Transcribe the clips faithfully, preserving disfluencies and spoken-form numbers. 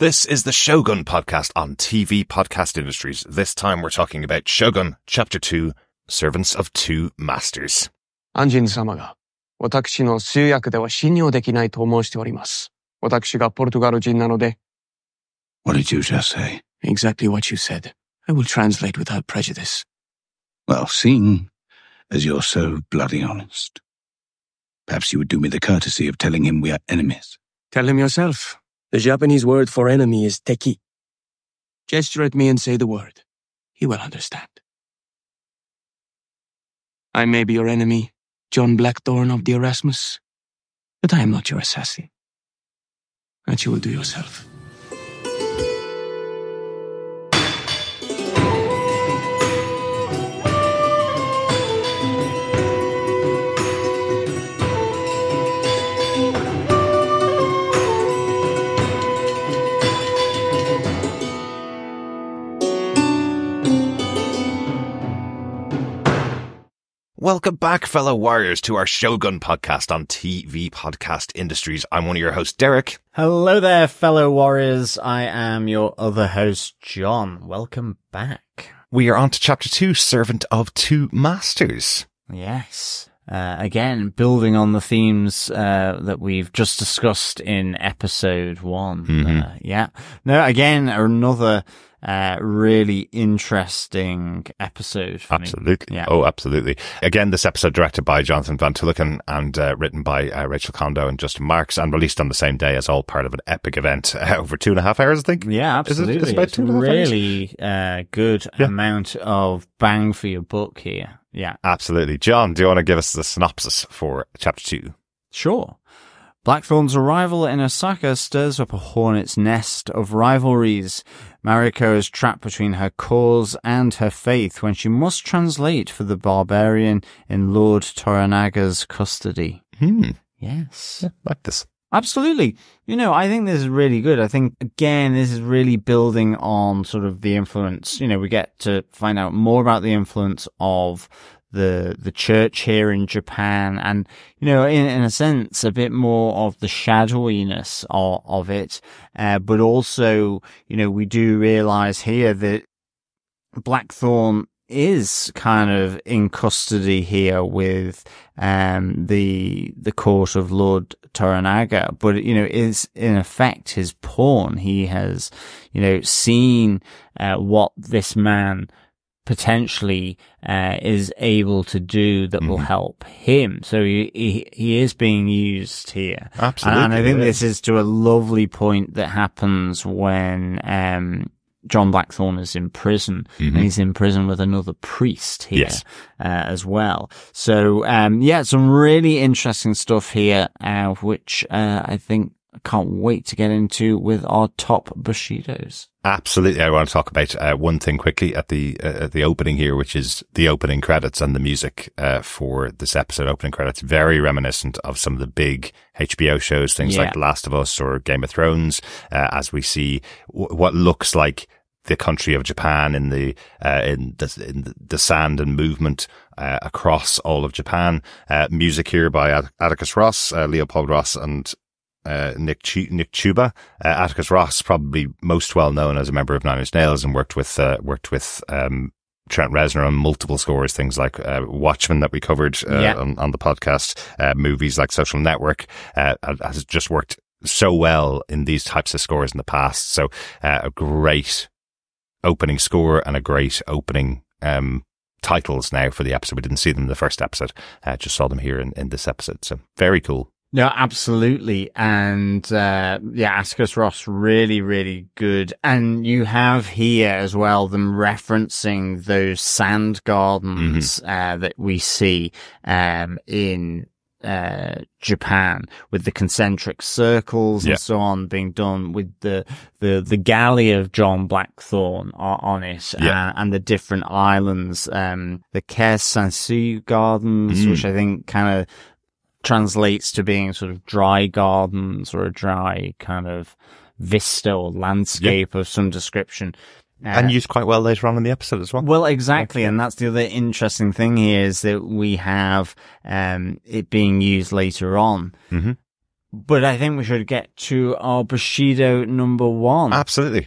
This is the Shogun podcast on T V Podcast Industries. This time we're talking about Shogun, Chapter two, Servants of Two Masters. Anjin-sama ga, watakushi no tsuyuyaku de wa shinryou dekinai to moshite orimasu. Watakushi ga Portugal jin nanode. What did you just say? Exactly what you said. I will translate without prejudice. Well, seeing as you're so bloody honest, perhaps you would do me the courtesy of telling him we are enemies. Tell him yourself. The Japanese word for enemy is teki. Gesture at me and say the word. He will understand. I may be your enemy, John Blackthorne of the Erasmus, but I am not your assassin. That you will do yourself. Welcome back, fellow warriors, to our Shogun podcast on T V Podcast Industries. I'm one of your hosts, Derek. Hello there, fellow warriors. I am your other host, John. Welcome back. We are on to Chapter two, Servant of Two Masters. Yes. Uh, again, building on the themes uh, that we've just discussed in Episode one. Mm-hmm. uh, yeah. No, again, another... Uh, really interesting episode for absolutely me. Yeah. Oh, absolutely. Again, this episode directed by Jonathan Van Tulleken and uh, written by uh, Rachel Kondo and Justin Marks, and released on the same day as all part of an epic event uh, over two and a half hours, I think. Yeah, absolutely. Is it, it's about it's two and a half really hours? Uh, good yeah. amount of bang for your buck here. Yeah, absolutely. John, do you want to give us the synopsis for Chapter two? Sure. Blackthorne's arrival in Osaka stirs up a hornet's nest of rivalries. Mariko is trapped between her cause and her faith when she must translate for the barbarian in Lord Toranaga's custody. Hmm. Yes. Yeah, like this. Absolutely. You know, I think this is really good. I think, again, this is really building on sort of the influence. You know, we get to find out more about the influence of the the church here in Japan, and you know, in in a sense, a bit more of the shadowiness of, of it, uh, but also, you know, we do realize here that Blackthorne is kind of in custody here with um the the court of Lord Toranaga, but you know, is in effect his pawn. He has, you know, seen uh, what this man potentially uh, is able to do that will mm-hmm. help him. So he, he he is being used here. Absolutely. And I think this is to a lovely point that happens when um, John Blackthorne is in prison. Mm-hmm. And he's in prison with another priest here yes. uh, as well. So, um, yeah, some really interesting stuff here, uh, which uh, I think I can't wait to get into with our top Bushidos. Absolutely. I want to talk about uh, one thing quickly at the uh, at the opening here, which is the opening credits and the music uh, for this episode. Opening credits, very reminiscent of some of the big H B O shows, things yeah. like The Last of Us or Game of Thrones, uh, as we see w- what looks like the country of Japan in the uh, in the in the sand and movement uh, across all of Japan. Uh, music here by Att- Atticus Ross, uh, Leopold Ross, and Uh, Nick Ch- Nick Chuba. uh, Atticus Ross, probably most well known as a member of Nine Inch Nails, and worked with uh, worked with um, Trent Reznor on multiple scores, things like uh, Watchmen that we covered uh, yeah. on, on the podcast, uh, movies like Social Network. Uh, has just worked so well in these types of scores in the past. So uh, a great opening score and a great opening um, titles now for the episode. We didn't see them in the first episode, uh, just saw them here in, in this episode. So very cool. No, absolutely. And, uh, yeah, Atticus Ross, really, really good. And you have here as well them referencing those sand gardens, mm-hmm. uh, that we see, um, in, uh, Japan, with the concentric circles yeah. and so on being done with the, the, the galley of John Blackthorne on it yeah. uh, and the different islands, um, the Karesansui gardens, mm. which I think kind of translates to being sort of dry gardens or a dry kind of vista or landscape yeah. of some description. Uh, and used quite well later on in the episode as well. Well, exactly. And that's the other interesting thing here is that we have um, it being used later on. Mm-hmm. But I think we should get to our Bushido number one. Absolutely.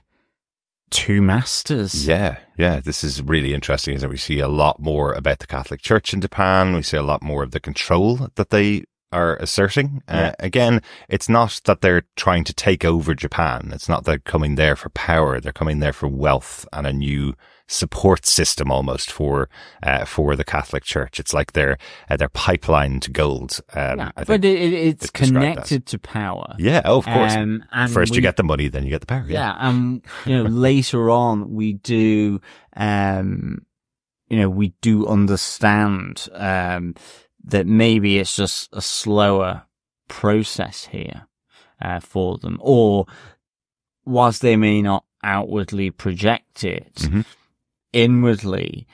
Two masters. Yeah, yeah. This is really interesting, isn't it? We see a lot more about the Catholic Church in Japan. We see a lot more of the control that they are asserting. Yeah. Uh, again, it's not that they're trying to take over Japan. It's not that they're coming there for power. They're coming there for wealth and a new support system almost for uh, for the Catholic Church. It's like their uh, their pipeline to gold. Um, yeah, I think but it, it's, it's connected to power. Yeah, oh, of course. Um, and First we, you get the money, then you get the power. Yeah, yeah um, you know, later on we do, um, you know, we do understand um, that maybe it's just a slower process here uh, for them, or whilst they may not outwardly project it. Mm-hmm. Inwardly,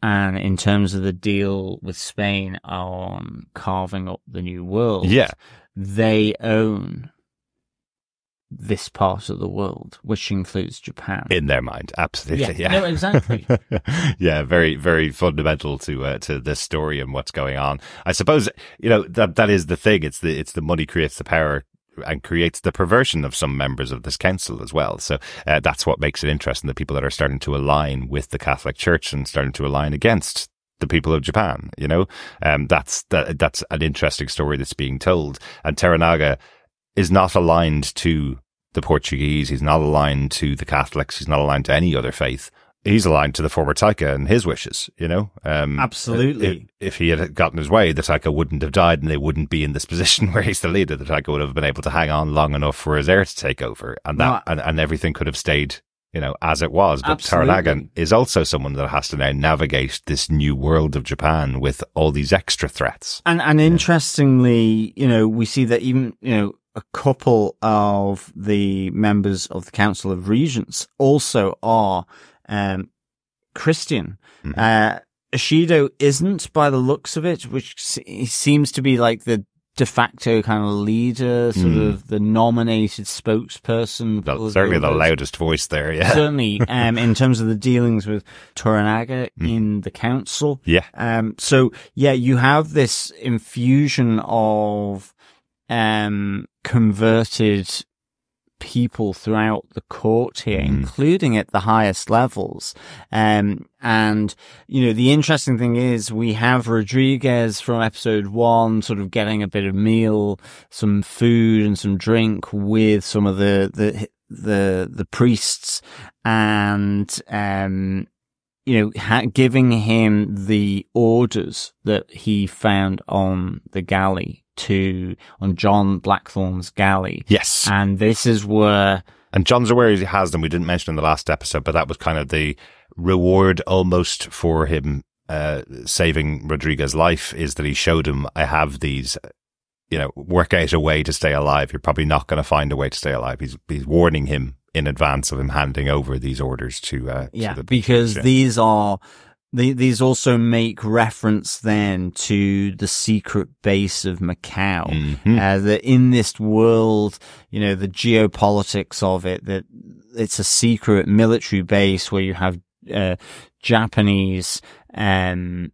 and in terms of the deal with Spain on carving up the new world, yeah, they own this part of the world, which includes Japan, in their mind. Absolutely, yeah, yeah. No, exactly. Yeah, very, very fundamental to uh, to this story and what's going on. I suppose, you know, that that is the thing. It's the it's the money creates the power. And creates the perversion of some members of this council as well. So uh, that's what makes it interesting, the people that are starting to align with the Catholic Church and starting to align against the people of Japan, you know? Um, that's that, that's an interesting story that's being told. And Toranaga is not aligned to the Portuguese. He's not aligned to the Catholics. He's not aligned to any other faith. He's aligned to the former Taika and his wishes, you know? Um, Absolutely. If, if he had gotten his way, the Taika wouldn't have died and they wouldn't be in this position where he's the leader. The Taika would have been able to hang on long enough for his heir to take over, and that, and, and everything could have stayed, you know, as it was. But Toranaga is also someone that has to now navigate this new world of Japan with all these extra threats. And, and interestingly, you know, we see that even, you know, a couple of the members of the Council of Regents also are um Christian. Mm-hmm. uh Ishido isn't, by the looks of it, which se seems to be like the de facto kind of leader, sort mm. of the nominated spokesperson. Well, certainly the loudest voice there, yeah. Certainly, um, in terms of the dealings with Toranaga mm. in the council. Yeah. Um, so, yeah, you have this infusion of um converted people throughout the court here, mm. including at the highest levels. Um, and, you know, the interesting thing is we have Rodriguez from episode one sort of getting a bit of meal, some food and some drink with some of the, the, the, the priests, and, um, you know, ha giving him the orders that he found on the galley. To on John Blackthorne's galley. Yes. And this is where... And John's aware he has them. We didn't mention in the last episode, but that was kind of the reward almost for him uh, saving Rodriguez's life, is that he showed him, I have these, you know, work out a way to stay alive. You're probably not going to find a way to stay alive. He's, he's warning him in advance of him handing over these orders to... Uh, yeah, to the because yeah. these are... These also make reference then to the secret base of Macau. Mm-hmm. uh, that in this world, you know, the geopolitics of it, that it's a secret military base where you have uh, Japanese, um,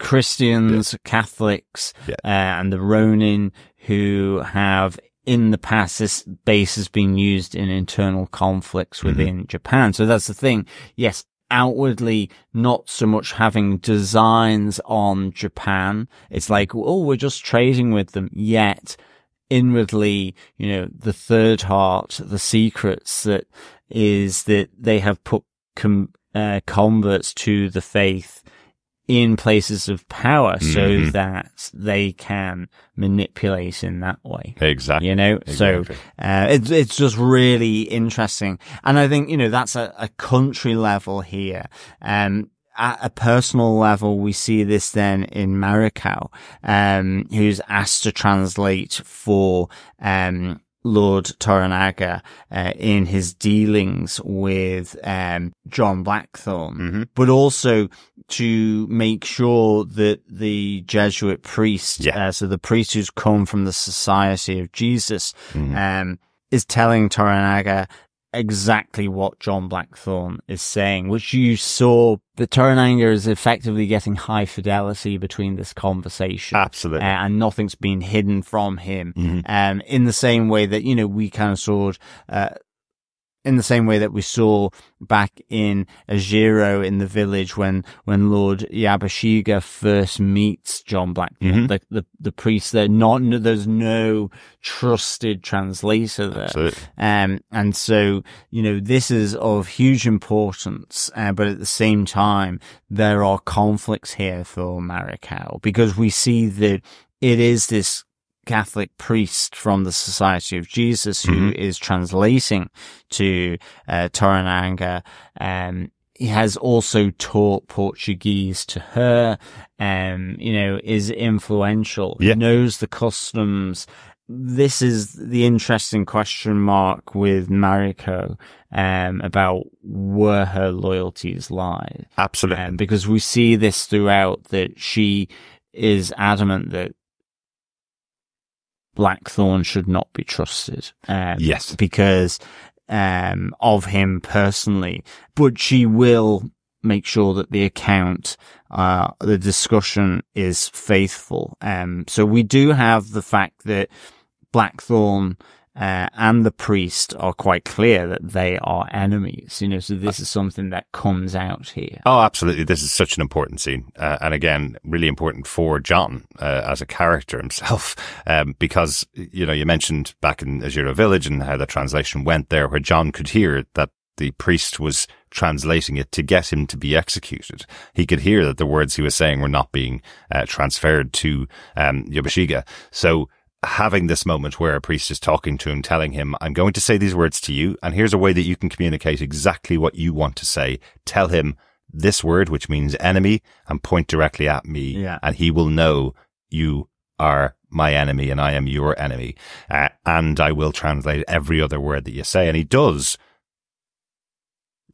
Christians, yeah. Catholics, yeah. Uh, and the Ronin, who have... in the past, this base has been used in internal conflicts within mm-hmm. Japan. So that's the thing. Yes. Outwardly, not so much having designs on Japan. It's like, oh, we're just trading with them. Yet, inwardly, you know, the third heart, the secrets that is that they have put com uh, converts to the faith in places of power, mm-hmm. so that they can manipulate in that way. Exactly. You know, exactly. So uh, it's it's just really interesting, and I think, you know, that's a, a country level here. Um, at a personal level, we see this then in Mariko, um, who's asked to translate for um Lord Toranaga uh, in his dealings with um John Blackthorne, mm-hmm. but also to make sure that the Jesuit priest, yeah. uh, so the priest who's come from the Society of Jesus, mm-hmm. um, is telling Toranaga exactly what John Blackthorne is saying, which you saw the Toranaga is effectively getting high fidelity between this conversation. Absolutely. Uh, and nothing's been hidden from him. Mm-hmm. Um, in the same way that, you know, we kind of saw, uh, in the same way that we saw back in Ajiro in the village when, when Lord Yabushige first meets John Blackthorne, mm-hmm. the, the, the priest there, not, there's no trusted translator there. Absolutely. Um, and so, you know, this is of huge importance, uh, but at the same time, there are conflicts here for Mariko, because we see that it is this Catholic priest from the Society of Jesus who mm-hmm. is translating to uh, Toranaga. Um, he has also taught Portuguese to her, um, you know, is influential, yeah. knows the customs. This is the interesting question mark with Mariko um, about where her loyalties lie. Absolutely. Um, because we see this throughout, that she is adamant that Blackthorne should not be trusted, um, yes, because um, of him personally. But she will make sure that the account, uh, the discussion is faithful. Um, so we do have the fact that Blackthorne uh, and the priest are quite clear that they are enemies. You know, so this is something that comes out here. Oh, absolutely! This is such an important scene, uh, and again, really important for John uh, as a character himself, um, because you know you mentioned back in Ajiro Village and how the translation went there, where John could hear that the priest was translating it to get him to be executed. He could hear that the words he was saying were not being uh, transferred to um, Yabushige. So, having this moment where a priest is talking to him, telling him, I'm going to say these words to you, and here's a way that you can communicate exactly what you want to say. Tell him this word, which means enemy, and point directly at me, yeah. and he will know you are my enemy and I am your enemy, uh, and I will translate every other word that you say. And he does,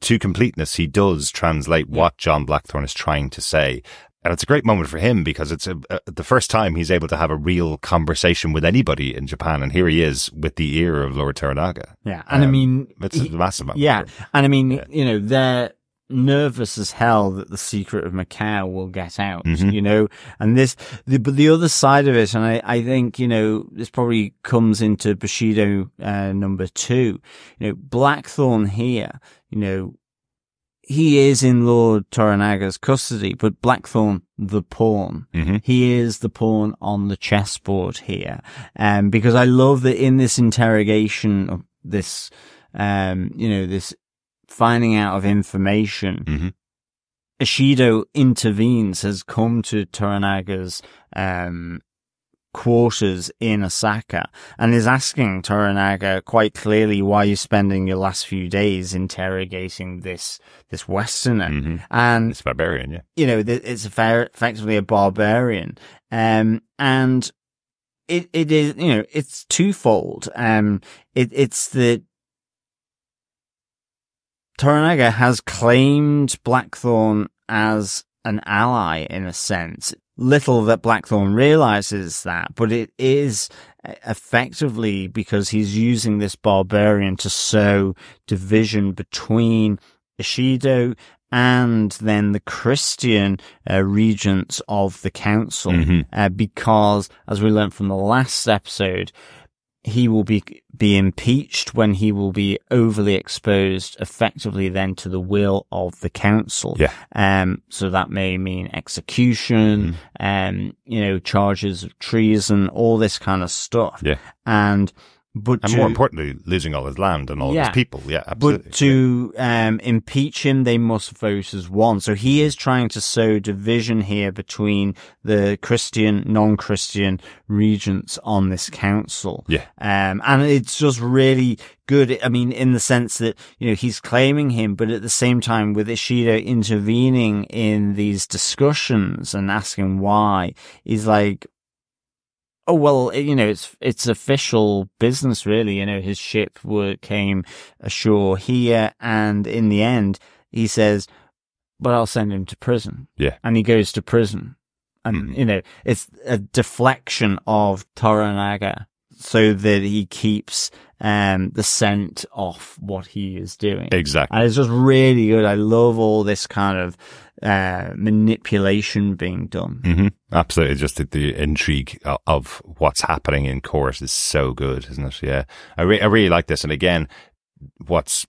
to completeness, he does translate what John Blackthorne is trying to say. And it's a great moment for him, because it's a, a, the first time he's able to have a real conversation with anybody in Japan. And here he is with the ear of Lord Toranaga. Yeah. And um, I mean, it's he, a massive moment. Yeah. And I mean, yeah. you know, they're nervous as hell that the secret of Macau will get out, mm-hmm. you know, and this, the, but the other side of it, and I, I think, you know, this probably comes into Bushido uh, number two, you know, Blackthorne here, you know, he is in Lord Toranaga's custody, but Blackthorne, the pawn, mm-hmm. he is the pawn on the chessboard here. Um, because I love that in this interrogation of this, um, you know, this finding out of information, mm-hmm. Ishido intervenes, has come to Toranaga's, um, quarters in Osaka, and is asking Toranaga quite clearly, why you're spending your last few days interrogating this this Westerner, mm-hmm. and it's barbarian, yeah, you know, it's a fair, effectively a barbarian, um, and it it is, you know, it's twofold, um, it it's the Toranaga has claimed Blackthorne as an ally in a sense. Little that Blackthorne realizes that, but it is effectively because he's using this barbarian to sow division between Ishido and then the Christian uh, regents of the council, mm-hmm. uh, because, as we learned from the last episode, he will be be impeached when he will be overly exposed, effectively then to the will of the council. Yeah. Um. So that may mean execution, mm-hmm. um, you know, charges of treason, all this kind of stuff. Yeah. And but and to, more importantly, losing all his land and all yeah, his people. Yeah. Absolutely. But to yeah. um impeach him, they must vote as one. So he is trying to sow division here between the Christian, non-Christian regents on this council. Yeah. Um, and it's just really good. I mean, in the sense that, you know, he's claiming him, but at the same time, with Ishido intervening in these discussions and asking why, he's like, oh, well, you know, it's it's official business, really. You know, his ship were, came ashore here, and in the end, he says, but I'll send him to prison. Yeah. And he goes to prison. And, mm-hmm. you know, it's a deflection of Toranaga so that he keeps um, the scent off what he is doing. Exactly. And it's just really good. I love all this kind of uh, manipulation being done. Mm-hmm. Absolutely. Just the, the intrigue of what's happening in chorus is so good, isn't it? Yeah. I, re- I really like this. And again, what's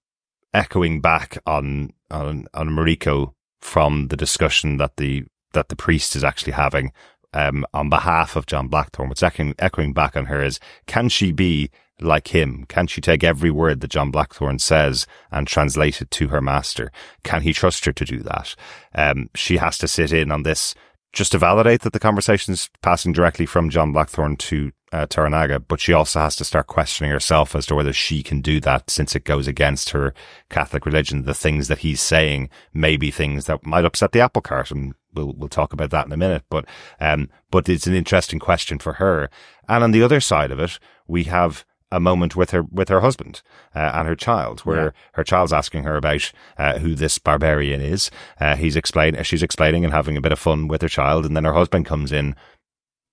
echoing back on, on, on Mariko from the discussion that the, that the priest is actually having um, on behalf of John Blackthorne, what's echoing, echoing back on her is, can she be like him? Can she take every word that John Blackthorne says and translate it to her master? Can he trust her to do that? Um, she has to sit in on this just to validate that the conversation is passing directly from John Blackthorne to uh, Toranaga, but she also has to start questioning herself as to whether she can do that, since it goes against her Catholic religion. The things that he's saying may be things that might upset the apple cart, and we'll we'll talk about that in a minute. But um, but it's an interesting question for her. And on the other side of it, we have a moment with her with her husband uh, and her child, where yeah. her child's asking her about uh, who this barbarian is. Uh, he's explain she's explaining and having a bit of fun with her child, and then her husband comes in,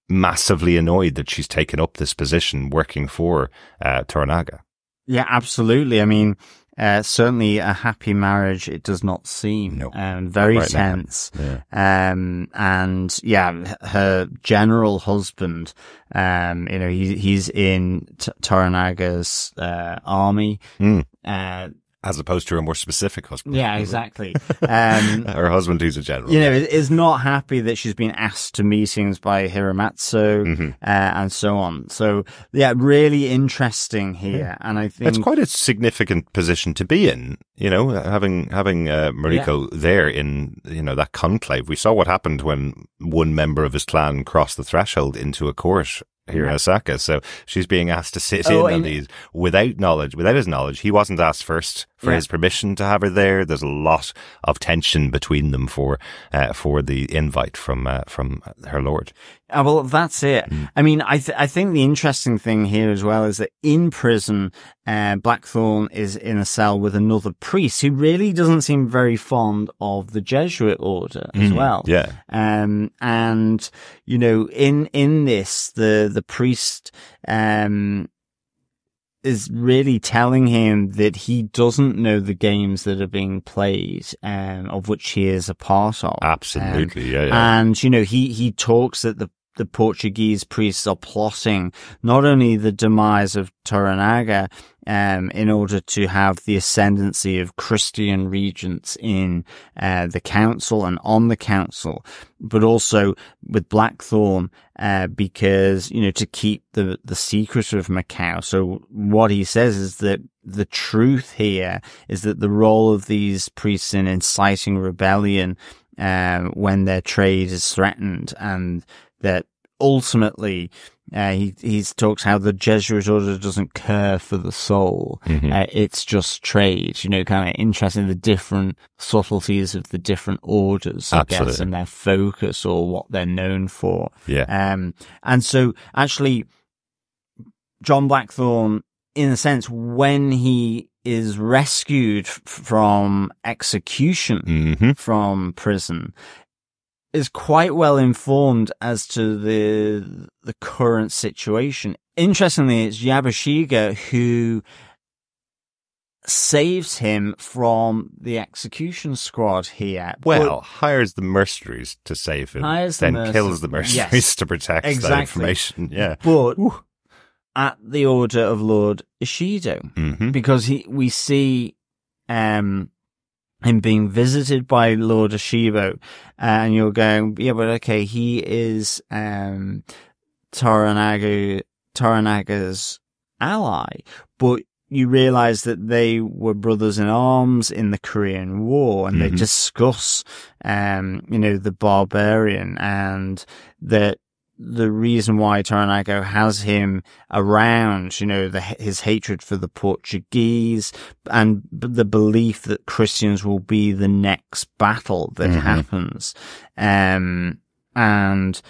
massively annoyed that she's taken up this position working for uh, Toranaga. Yeah, absolutely. I mean, uh, certainly a happy marriage, it does not seem. No. Um, very right tense. Yeah. Um, and yeah, her general husband, um, you know, he, he's in T- Toranaga's uh, army. Mm. Uh, As opposed to her more specific husband. Yeah, exactly. Um, her husband, who's a general. You know, is not happy that she's been asked to meetings by Hiramatsu mm-hmm. uh, and so on. So, yeah, really interesting here. Yeah. And I think it's quite a significant position to be in, you know, having having uh, Mariko yeah. there in, you know, that conclave. We saw what happened when one member of his clan crossed the threshold into a court here in Osaka. So she's being asked to sit oh, in on these without knowledge, without his knowledge. He wasn't asked first for yeah. his permission to have her there. There's a lot of tension between them for uh, for the invite from uh, from her lord. Uh, well, that's it. Mm. I mean, I th- I think the interesting thing here as well is that in prison, uh, Blackthorne is in a cell with another priest who really doesn't seem very fond of the Jesuit order as mm. well. Yeah. Um, and you know, in in this, the the priest um. is really telling him that he doesn't know the games that are being played, um, of which he is a part of. Absolutely, um, yeah, yeah. And, you know, he, he talks that the, the Portuguese priests are plotting not only the demise of Toranaga, um, in order to have the ascendancy of Christian regents in uh, the council and on the council, but also with Blackthorne, uh, because, you know, to keep the, the secret of Macau. So what he says is that the truth here is that the role of these priests in inciting rebellion um, when their trade is threatened, and that ultimately, uh, he he talks how the Jesuit order doesn't care for the soul; mm-hmm. uh, it's just trade. You know, kind of interesting the different subtleties of the different orders, I Absolutely. guess, and their focus or what they're known for. Yeah. Um. And so, actually, John Blackthorne, in a sense, when he is rescued f- from execution mm-hmm. from prison, is quite well informed as to the the current situation. Interestingly, it's Yabushige who saves him from the execution squad here. Well, but hires the mercenaries to save him, hires then the merc- kills the mercenaries yes, to protect exactly. that information. Yeah, but Ooh. at the order of Lord Ishido, mm-hmm. because he we see um. him being visited by Lord Ashibo, and you're going, yeah, but okay, he is um, Toranaga, Toranaga's ally, but you realise that they were brothers in arms in the Korean War, and mm-hmm. they discuss, um, you know, the barbarian, and that the reason why Toranaga has him around, you know, the, his hatred for the Portuguese and the belief that Christians will be the next battle that mm-hmm. happens. Um, and,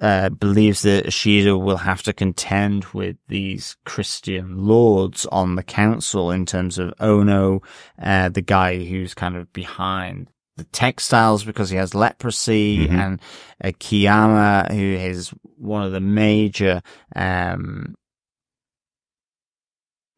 uh, believes that Ishido will have to contend with these Christian lords on the council in terms of Ono, uh, the guy who's kind of behind the textiles because he has leprosy, mm-hmm. and uh, Kiyama, who is one of the major um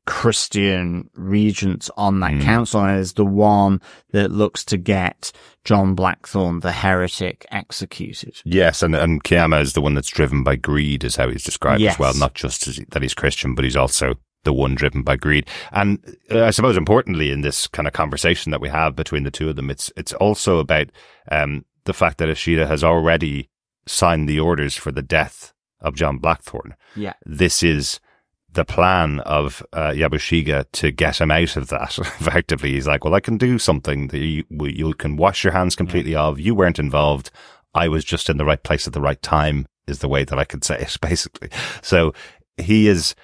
Christian regents on that mm. council, and is the one that looks to get John Blackthorne, the heretic, executed. Yes, and, and Kiyama is the one that's driven by greed, is how he's described yes. as well. Not just as he, that he's Christian, but he's also the one driven by greed. And I suppose importantly in this kind of conversation that we have between the two of them, it's it's also about um, the fact that Ishido has already signed the orders for the death of John Blackthorne. Yeah, this is the plan of uh, Yabushige to get him out of that. Effectively, he's like, well, I can do something that you, you can wash your hands completely yeah. of. You weren't involved. I was just in the right place at the right time is the way that I could say it, basically. So he is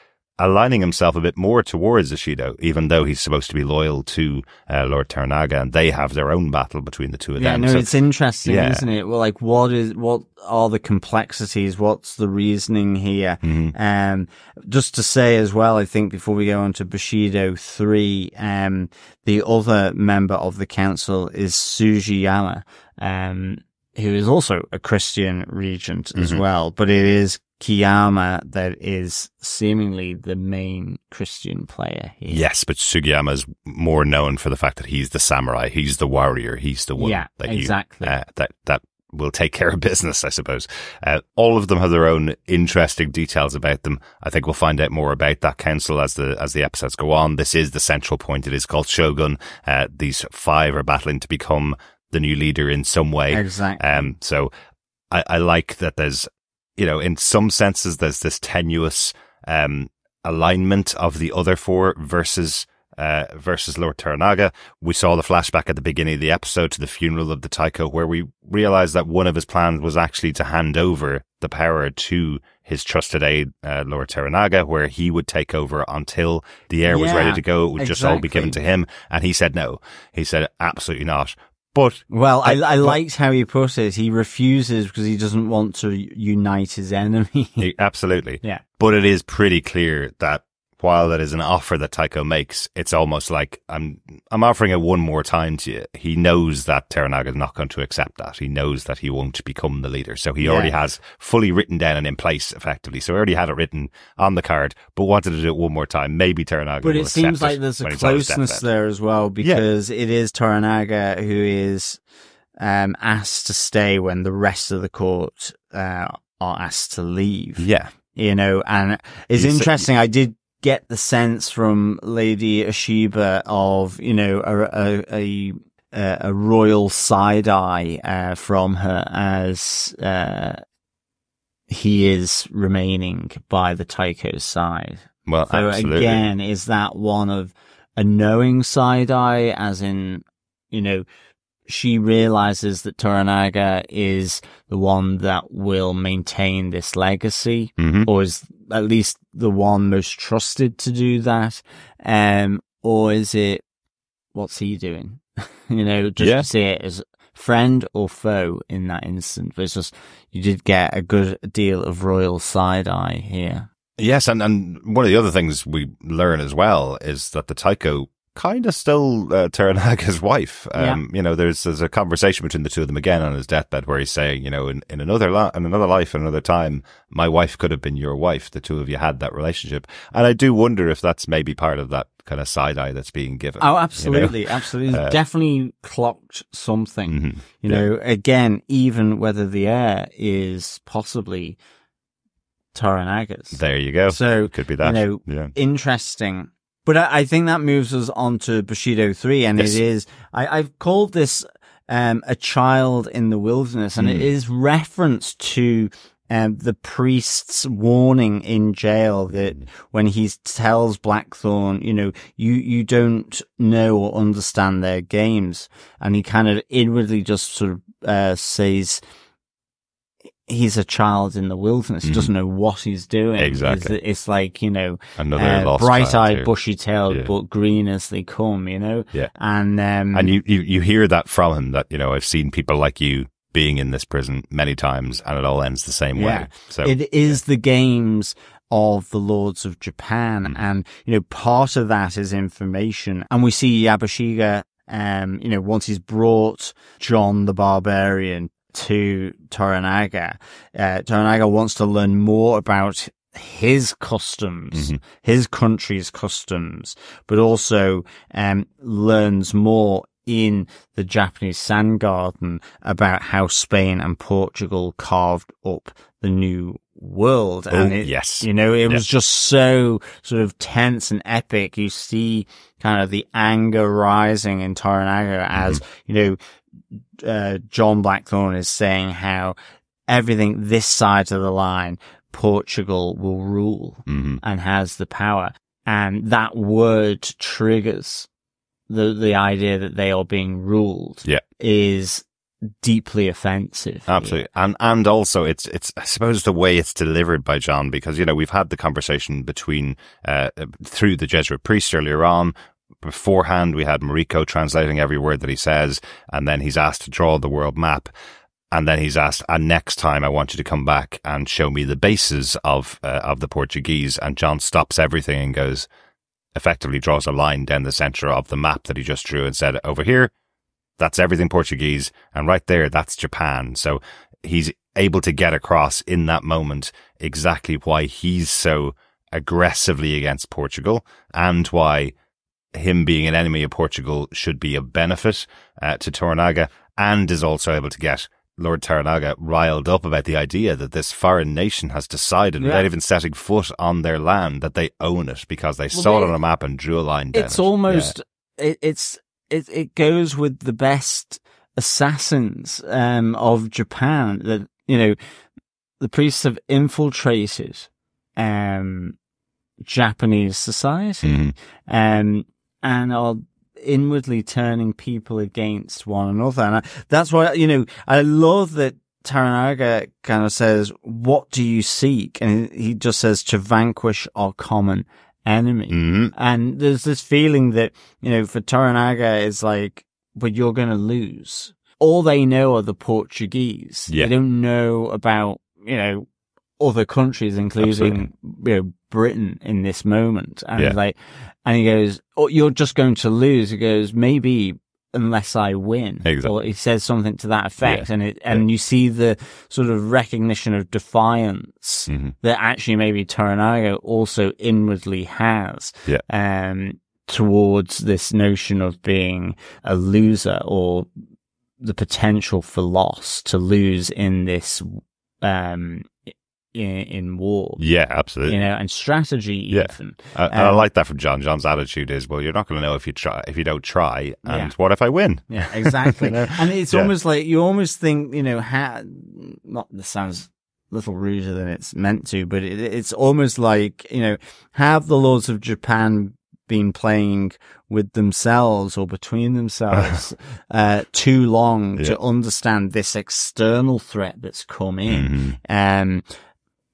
aligning himself a bit more towards Ishido, even though he's supposed to be loyal to uh, Lord Toranaga, and they have their own battle between the two of yeah, them. No, so, it's interesting, yeah. isn't it? Well, like, what is what are the complexities? What's the reasoning here? Mm-hmm. Um, just to say as well, I think before we go on to Bushido three, um, the other member of the council is Tsujiyama, um, who is also a Christian regent mm-hmm. as well, but it is Kiyama that is seemingly the main Christian player here. Yes, but Tsujiyama is more known for the fact that he's the samurai, he's the warrior, he's the one yeah, that exactly. you, uh, that that will take care of business, I suppose. Uh, all of them have their own interesting details about them. I think we'll find out more about that council as the as the episodes go on. This is the central point. It is called Shogun. Uh, these five are battling to become the new leader in some way. Exactly. Um, so I, I like that there's, you know, in some senses, there's this tenuous um, alignment of the other four versus uh, versus Lord Toranaga. We saw the flashback at the beginning of the episode to the funeral of the Taika, where we realized that one of his plans was actually to hand over the power to his trusted aide, uh, Lord Toranaga, where he would take over until the heir yeah, was ready to go. It would exactly. just all be given to him. And he said no. He said, absolutely not. But well, I, I liked how he put it. He refuses because he doesn't want to unite his enemy. Absolutely. Yeah. But it is pretty clear that while that is an offer that Taiko makes, it's almost like, I'm I'm offering it one more time to you. He knows that Toranaga is not going to accept that. He knows that he won't become the leader. So he yeah. already has fully written down and in place, effectively. So he already had it written on the card, but wanted to do it one more time. Maybe Toranaga But will it seems like there's a closeness there as well, because yeah. it is Toranaga who is um, asked to stay when the rest of the court uh, are asked to leave. Yeah. You know, and it's He's interesting. A, I did get the sense from Lady Ashiba of, you know, a a a, a royal side eye uh, from her as uh, he is remaining by the Taiko's side. Well, so absolutely. Again, is that one of a knowing side eye, as in, you know, she realizes that Toranaga is the one that will maintain this legacy, mm-hmm. or is at least the one most trusted to do that, um, or is it, what's he doing? You know, just yeah. see it as friend or foe in that instant. But it's just, you did get a good deal of royal side eye here. Yes, and, and one of the other things we learn as well is that the Taiko kind of still uh, Toranaga's wife. Um, yeah. You know, there's there's a conversation between the two of them again on his deathbed where he's saying, you know, in, in another la in another life, in another time, my wife could have been your wife. The two of you had that relationship. And I do wonder if that's maybe part of that kind of side eye that's being given. Oh, absolutely. You know? Absolutely. Uh, definitely clocked something. Mm-hmm. You yeah. know, again, even whether the heir is possibly Toranaga's. There you go. So, could be that. You know, yeah. Interesting. But I think that moves us on to Bushido three, and yes. it is, I, I've called this um, a child in the wilderness, and mm. it is reference to um, the priest's warning in jail that when he tells Blackthorne, you know, you, you don't know or understand their games, and he kind of inwardly just sort of uh, says, he's a child in the wilderness. He doesn't know what he's doing. Exactly. It's, it's like, you know, uh, bright-eyed, bushy-tailed, yeah. but green as they come, you know? Yeah. And, um, and you, you, you hear that from him, that, you know, I've seen people like you being in this prison many times, and it all ends the same yeah. way. So it is yeah. the games of the Lords of Japan. Mm. And, you know, part of that is information. And we see Yabushige, um, you know, once he's brought John the Barbarian to Toranaga, uh, Toranaga wants to learn more about his customs, mm-hmm. his country's customs, but also um, learns more in the Japanese sand garden about how Spain and Portugal carved up the new world. Oh, and it, yes. You know, it yes. was just so sort of tense and epic. You see kind of the anger rising in Toranaga as, mm-hmm. you know, uh, John Blackthorne is saying how everything this side of the line, Portugal will rule mm-hmm. and has the power. And that word triggers the the idea that they are being ruled yeah. is deeply offensive. Absolutely. Here. And and also it's it's I suppose the way it's delivered by John, because you know we've had the conversation between uh through the Jesuit priest earlier on. Beforehand we had Mariko translating every word that he says, and then he's asked to draw the world map. And then he's asked, and next time I want you to come back and show me the bases of uh, of the Portuguese. And John stops everything and goes, effectively draws a line down the centre of the map that he just drew and said, over here, that's everything Portuguese. And right there, that's Japan. So he's able to get across in that moment exactly why he's so aggressively against Portugal and why him being an enemy of Portugal should be a benefit uh, to Toranaga, and is also able to get Lord Toranaga riled up about the idea that this foreign nation has decided, yeah. without even setting foot on their land, that they own it because they well, saw they, it on a map and drew a line down. It's it. almost, yeah. it, it's, it, it goes with the best assassins um, of Japan, that, you know, the priests have infiltrated um, Japanese society mm-hmm. um, and are inwardly turning people against one another. And I, that's why, you know, I love that Toranaga kind of says, what do you seek? And he just says, to vanquish our common enemy. Mm-hmm. And there's this feeling that, you know, for Toranaga, it's like, but you're going to lose. All they know are the Portuguese. Yeah. They don't know about, you know, other countries, including Absolutely. you know, Britain in this moment. And yeah. like, and he goes, oh, you're just going to lose. He goes, maybe unless I win. Exactly. Or he says something to that effect. Yeah. And it, and yeah. you see the sort of recognition of defiance mm-hmm. that actually maybe Toranaga also inwardly has yeah. um, towards this notion of being a loser or the potential for loss, to lose in this, um, In, in war. Yeah, absolutely. You know, and strategy even. Yeah. Uh, um, and I like that from John. John's attitude is, well, you're not going to know if you try, if you don't try, and yeah. what if I win? Yeah, exactly. You know? And it's yeah. almost like, you almost think, you know, how, not, this sounds a little ruder than it's meant to, but it, it's almost like, you know, have the lords of Japan been playing with themselves or between themselves uh, too long yeah. to understand this external threat that's come in? Mm-hmm. Um,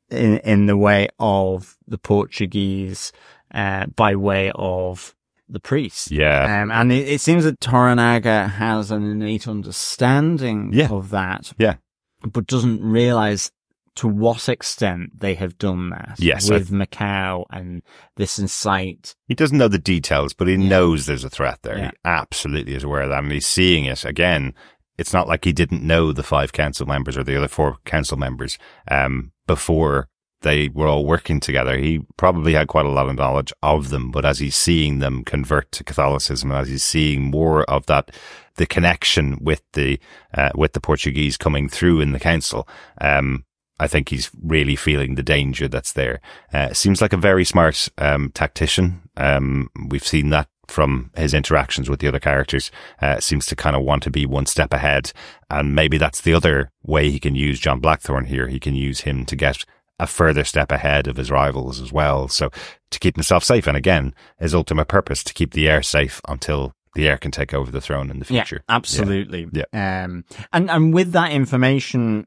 in in the way of the Portuguese, uh, by way of the priests. Yeah. Um, and it, it seems that Toranaga has an innate understanding yeah. of that. Yeah. But doesn't realize to what extent they have done that. Yes. With I... Macau and this insight. He doesn't know the details, but he yeah. knows there's a threat there. Yeah. He absolutely is aware of that. And he's seeing it again. It's not like he didn't know the five council members or the other four council members um, before they were all working together. He probably had quite a lot of knowledge of them, but as he's seeing them convert to Catholicism, as he's seeing more of that, the connection with the uh, with the Portuguese coming through in the council, um, I think he's really feeling the danger that's there. Uh, seems like a very smart um, tactician. Um, we've seen that from his interactions with the other characters. Uh, seems to kind of want to be one step ahead, and maybe that's the other way he can use John Blackthorne here. He can use him to get a further step ahead of his rivals as well, so to keep himself safe, and again his ultimate purpose, to keep the heir safe until the heir can take over the throne in the future. Yeah, absolutely. Yeah. Yeah. Um, and, and with that information,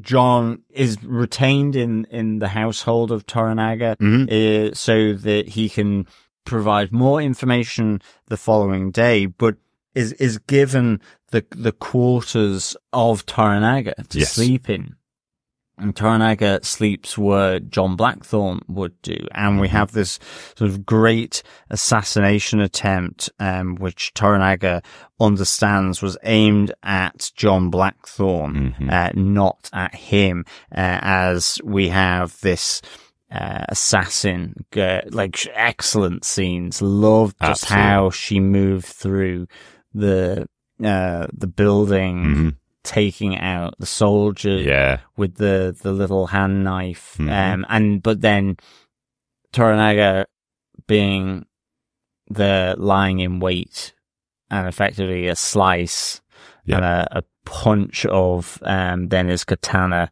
John is retained in, in the household of Toranaga mm-hmm. uh, so that he can provide more information the following day, but is is given the the quarters of Toranaga to yes. sleep in. And Toranaga sleeps where John Blackthorne would do. And we have this sort of great assassination attempt, um, which Toranaga understands was aimed at John Blackthorne, mm-hmm. uh, not at him, uh, as we have this uh, assassin, uh, like excellent scenes. Loved just Absolutely. How she moved through the uh, the building, mm-hmm. taking out the soldier yeah. with the the little hand knife, mm-hmm. um, and but then Toranaga being the lying in wait and effectively a slice yeah. and a, a punch of um then his katana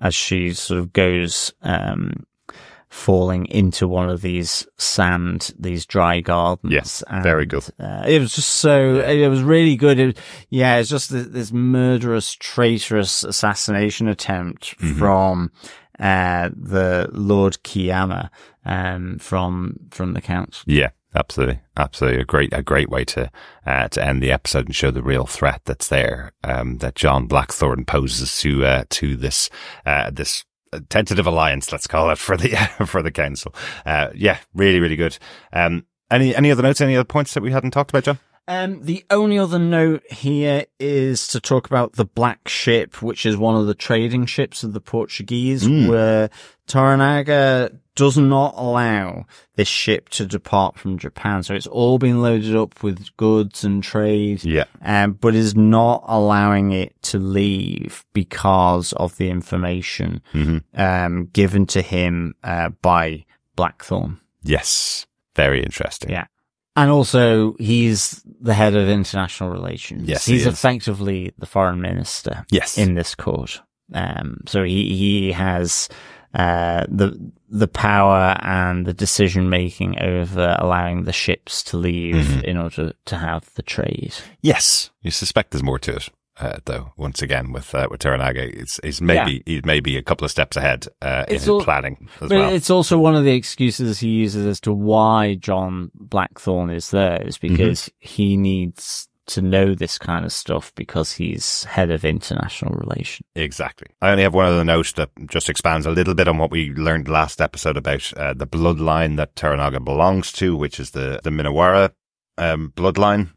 as she sort of goes um falling into one of these sand these dry gardens. Yes, and, very good. Uh, it was just so yeah. it was really good. It, yeah, it's just this, this murderous, traitorous assassination attempt mm-hmm. from uh the Lord Kiyama um from from the Council. Yeah. Absolutely, absolutely, a great, a great way to uh, to end the episode and show the real threat that's there um, that John Blackthorne poses to uh, to this uh, this tentative alliance, let's call it, for the for the council. Uh, yeah, really, really good. Um, any any other notes? Any other points that we hadn't talked about, John? Um, the only other note here is to talk about the Black Ship, which is one of the trading ships of the Portuguese, mm. where Toranaga does not allow this ship to depart from Japan. So it's all been loaded up with goods and trade, yeah. um, but is not allowing it to leave because of the information mm-hmm. um, given to him uh, by Blackthorne. Yes, very interesting. Yeah. And also, he's the head of international relations. Yes, he's he effectively the foreign minister. Yes. in this court. Um, so he he has uh, the the power and the decision making over allowing the ships to leave mm-hmm. in order to have the trade. Yes, you suspect there's more to it. Uh, though once again with uh, with Toranaga, it's it's maybe yeah. it maybe a couple of steps ahead uh, in his al- planning as but well. It's also one of the excuses he uses as to why John Blackthorne is there is because mm-hmm. he needs to know this kind of stuff because he's head of international relations. Exactly. I only have one other note that just expands a little bit on what we learned last episode about uh, the bloodline that Toranaga belongs to, which is the the Minawara um, bloodline.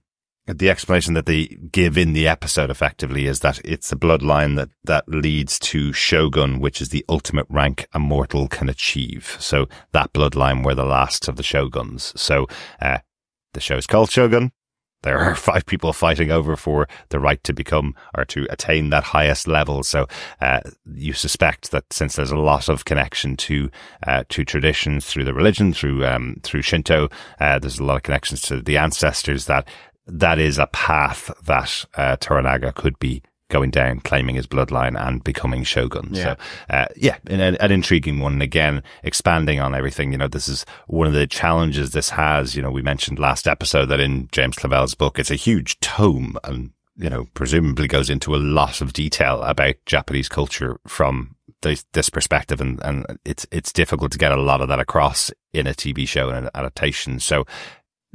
The explanation that they give in the episode effectively is that it's the bloodline that, that leads to Shogun, which is the ultimate rank a mortal can achieve. So that bloodline were the last of the Shoguns. So uh, the show's called Shogun. There are five people fighting over for the right to become or to attain that highest level. So uh, you suspect that since there's a lot of connection to uh, to traditions through the religion, through um, through Shinto, uh, there's a lot of connections to the ancestors that... That is a path that uh, Toranaga could be going down, claiming his bloodline and becoming Shogun. Yeah. So, uh, yeah, an, an intriguing one. And again, expanding on everything, you know, this is one of the challenges this has. You know, we mentioned last episode that in James Clavell's book, it's a huge tome and, you know, presumably goes into a lot of detail about Japanese culture from this, this perspective. And, and it's, it's difficult to get a lot of that across in a T V show and an adaptation. So,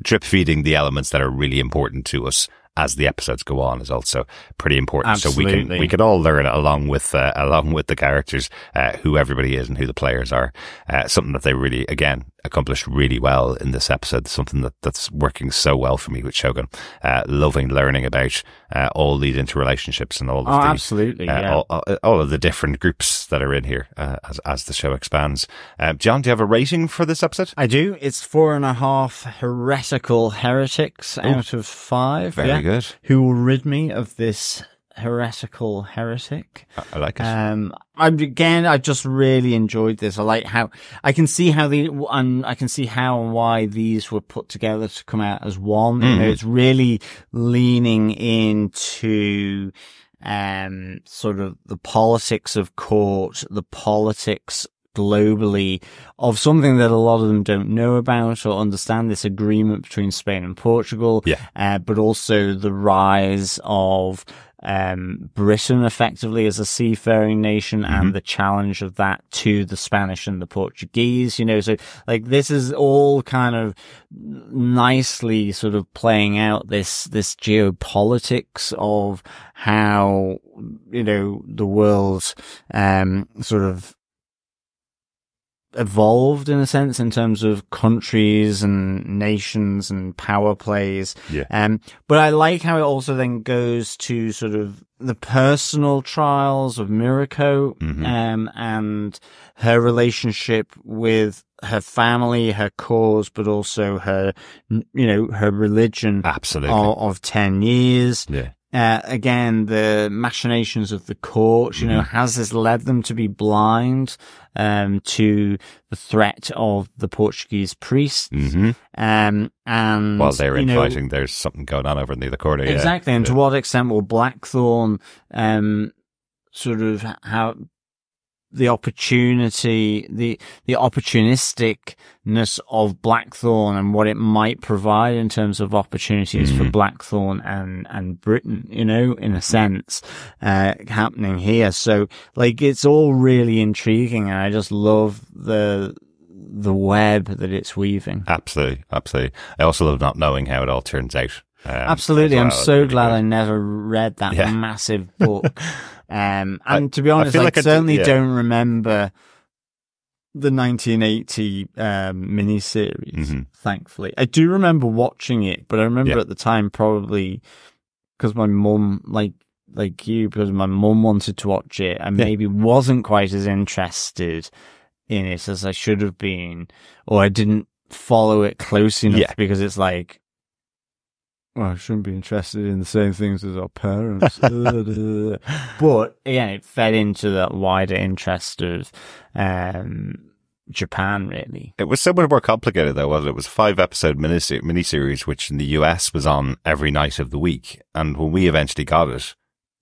drip feeding the elements that are really important to us as the episodes go on is also pretty important. Absolutely. So we can we can all learn along with uh, along with the characters uh, who everybody is and who the players are. Uh, something that they really again accomplished really well in this episode. Something that, that's working so well for me with Shogun. Uh, loving learning about uh, all these interrelationships and all of oh, the absolutely uh, yeah. all, all of the different groups that are in here uh, as as the show expands. Uh, John, do you have a rating for this episode? I do. It's four and a half heretical heretics Ooh. out of five. Very yeah. good. Good. Who will rid me of this heretical heretic? I like it. Um, I'm again. I just really enjoyed this. I like how I can see how the and I can see how and why these were put together to come out as one. Mm. You know, it's really leaning into um sort of the politics of court, the politics globally of something that a lot of them don't know about or understand, this agreement between Spain and Portugal, yeah. uh, but also the rise of um, Britain effectively as a seafaring nation mm-hmm. and the challenge of that to the Spanish and the Portuguese, you know, so like this is all kind of nicely sort of playing out this, this geopolitics of how, you know, the world um, sort of evolved in a sense in terms of countries and nations and power plays. Yeah. Um, but I like how it also then goes to sort of the personal trials of Mariko, mm-hmm. um, and her relationship with her family, her cause, but also her, you know, her religion. Absolutely. Of, of ten years. Yeah. Uh, again, the machinations of the court, you know, mm-hmm. has this led them to be blind, um, to the threat of the Portuguese priests? Mm-hmm. Um, and while they're in fighting, there's something going on over in the other corner. Exactly. Yeah. And yeah. to what extent will Blackthorne, um, sort of how the opportunity, the, the opportunisticness of Blackthorne and what it might provide in terms of opportunities mm-hmm. for Blackthorne and, and Britain, you know, in a sense, uh, happening here. So like, it's all really intriguing. And I just love the, the web that it's weaving. Absolutely. Absolutely. I also love not knowing how it all turns out. Um, Absolutely. Well, I'm so glad I never read that yeah. massive book. Um, and I, to be honest, I, like, like I certainly do, yeah. don't remember the nineteen eighty um, miniseries, mm-hmm. thankfully. I do remember watching it, but I remember yeah. at the time probably because my mum, like, like you, because my mum wanted to watch it and yeah. maybe wasn't quite as interested in it as I should have been, or I didn't follow it close enough yeah. because it's like, well, I shouldn't be interested in the same things as our parents. But again, it fed into that wider interest of um, Japan, really. It was so much more complicated, though, wasn't it? It was a five-episode minis- miniseries, which in the U S was on every night of the week. And when we eventually got it,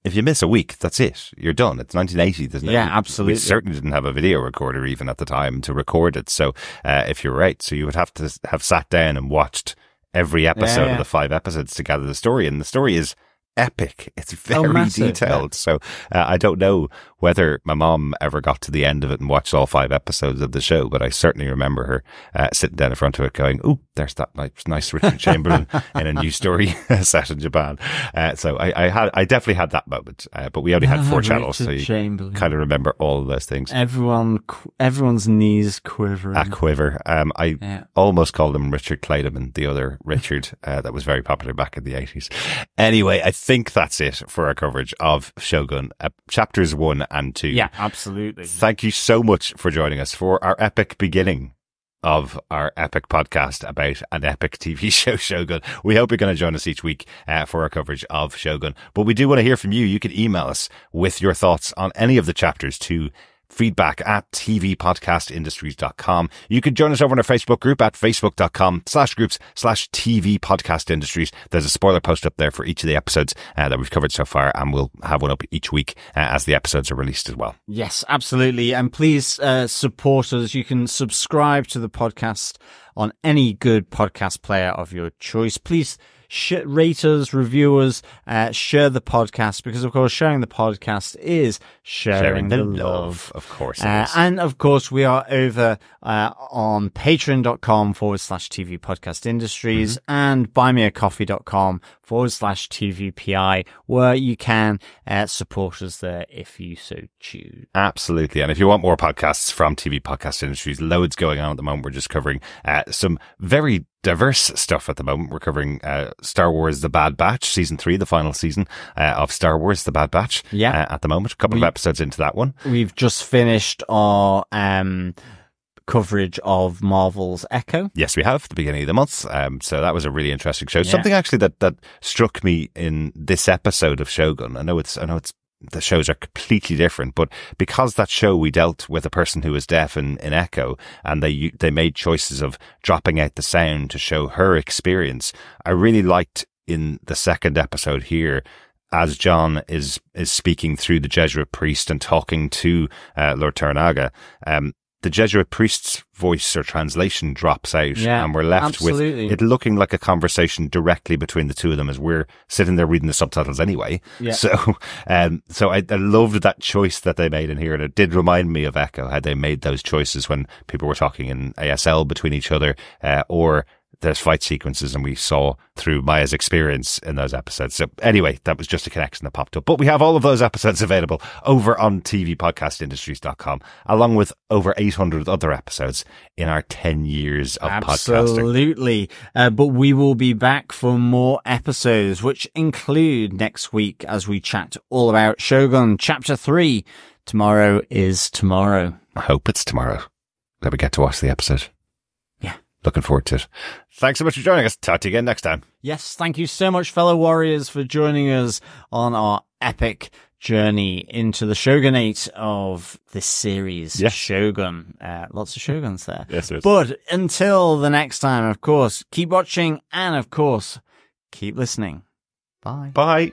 if you miss a week, that's it. You're done. It's nineteen eighty, isn't it? Yeah, absolutely. We certainly didn't have a video recorder even at the time to record it. So uh, if you're right, so you would have to have sat down and watched every episode yeah, yeah. of the five episodes to gather the story, and the story is epic. It's very oh, massive, detailed. Yeah. So uh, I don't know whether my mom ever got to the end of it and watched all five episodes of the show, but I certainly remember her uh, sitting down in front of it going, "Oh, there's that nice, nice Richard Chamberlain in a new story set in Japan." Uh, so I, I had, I definitely had that moment, uh, but we only had four channels, Richard so you kind of remember all of those things. Everyone, everyone's knees quivering. A quiver. Um, I yeah. almost called him Richard Clayderman, the other Richard uh, that was very popular back in the eighties. Anyway, I think that's it for our coverage of Shogun, uh, chapters one and two. Yeah, absolutely. Thank you so much for joining us for our epic beginning of our epic podcast about an epic T V show, Shogun. We hope you're going to join us each week uh, for our coverage of Shogun. But we do want to hear from you. You can email us with your thoughts on any of the chapters to feedback at T V podcast industries dot com. You can join us over on our Facebook group at facebook dot com slash groups slash T V podcast industries. There's a spoiler post up there for each of the episodes uh, that we've covered so far, and we'll have one up each week uh, as the episodes are released as well. Yes, absolutely. And please uh, support us. You can subscribe to the podcast on any good podcast player of your choice. Please rate us, review us, uh, share the podcast, because of course sharing the podcast is sharing, sharing the love, love. Of course. Uh, and of course we are over uh, on patreon dot com forward slash T V podcast industries mm-hmm. and buy me a coffee dot com forward slash T V P I, where you can uh, support us there if you so choose. Absolutely. And if you want more podcasts from T V Podcast Industries, loads going on at the moment. We're just covering uh, some very diverse stuff at the moment. We're covering uh, Star Wars The Bad Batch, Season three, the final season uh, of Star Wars The Bad Batch yeah. uh, at the moment. A couple we, of episodes into that one. We've just finished our um, coverage of Marvel's Echo. Yes, we have, at the beginning of the month. Um, so that was a really interesting show. Yeah. Something actually that, that struck me in this episode of Shogun. I know it's, I know it's, the shows are completely different, but because that show we dealt with a person who was deaf in, in Echo, and they they made choices of dropping out the sound to show her experience. I really liked in the second episode here, as John is is speaking through the Jesuit priest and talking to uh, Lord Toranaga, um, the Jesuit priest's voice or translation drops out, yeah, and we're left absolutely. with it looking like a conversation directly between the two of them as we're sitting there reading the subtitles anyway. Yeah. So um, so I, I loved that choice that they made in here, and it did remind me of Echo, how they made those choices when people were talking in A S L between each other uh, or there's fight sequences, and we saw through Maya's experience in those episodes. So anyway, that was just a connection that popped up. But we have all of those episodes available over on T V podcast industries dot com, along with over eight hundred other episodes in our ten years of podcasting. Absolutely. Uh, but we will be back for more episodes, which include next week as we chat all about Shogun Chapter three. Tomorrow is tomorrow. I hope it's tomorrow that we get to watch the episode. Looking forward to it. Thanks so much for joining us. Talk to you again next time. Yes, thank you so much, fellow warriors, for joining us on our epic journey into the shogunate of this series. Yes. Shogun. Uh, lots of shoguns there. Yes, there is. But until the next time, of course, keep watching and, of course, keep listening. Bye. Bye.